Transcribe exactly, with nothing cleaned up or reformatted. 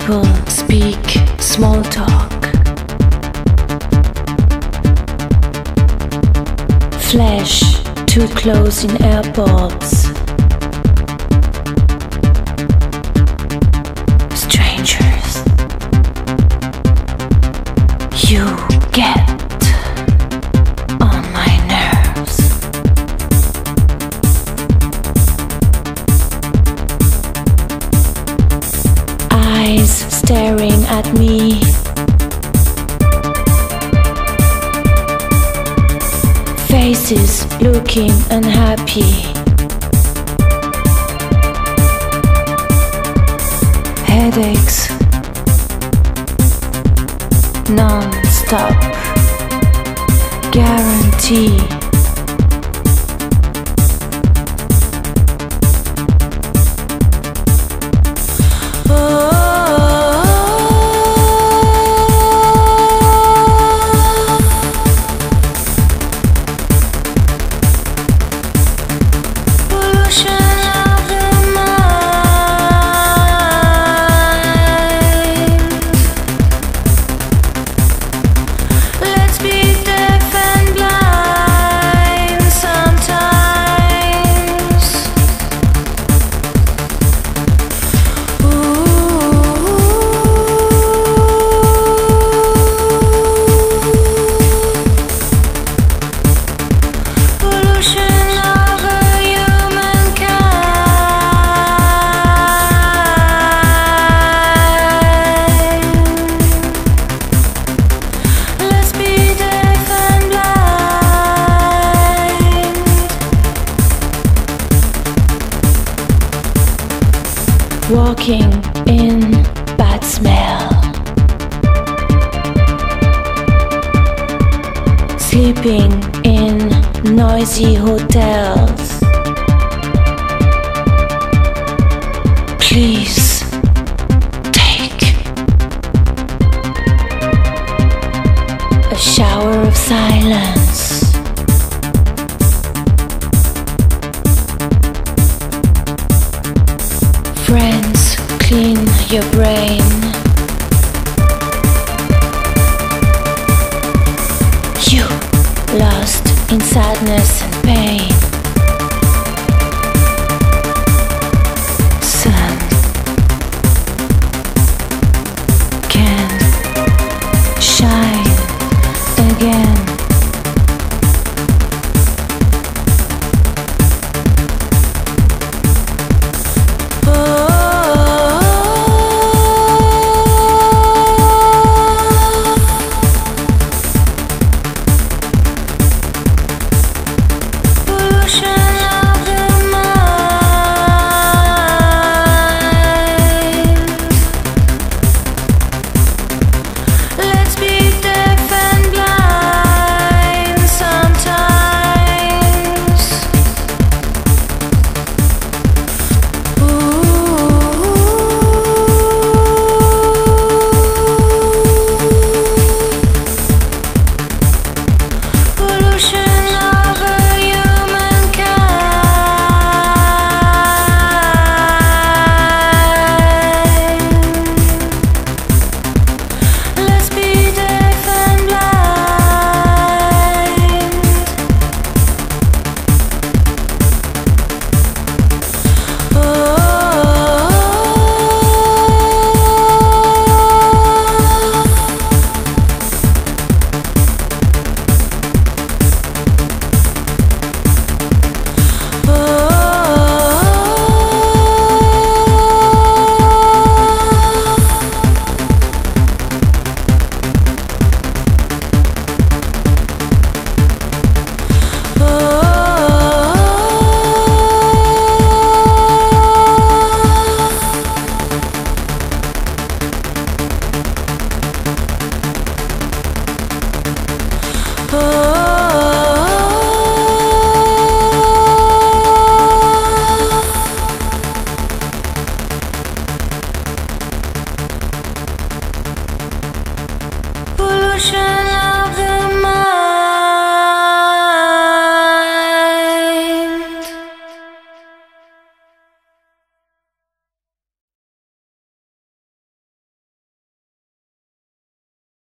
people speak small talk. Flash too close in airports. Strangers, you get on my nerves. Eyes staring at me. Faces looking unhappy. Headaches non-stop. Guarantee. Oh. Walking in bad smell. Sleeping in noisy hotels. Please take a shower of silence. Friends, clean your breath.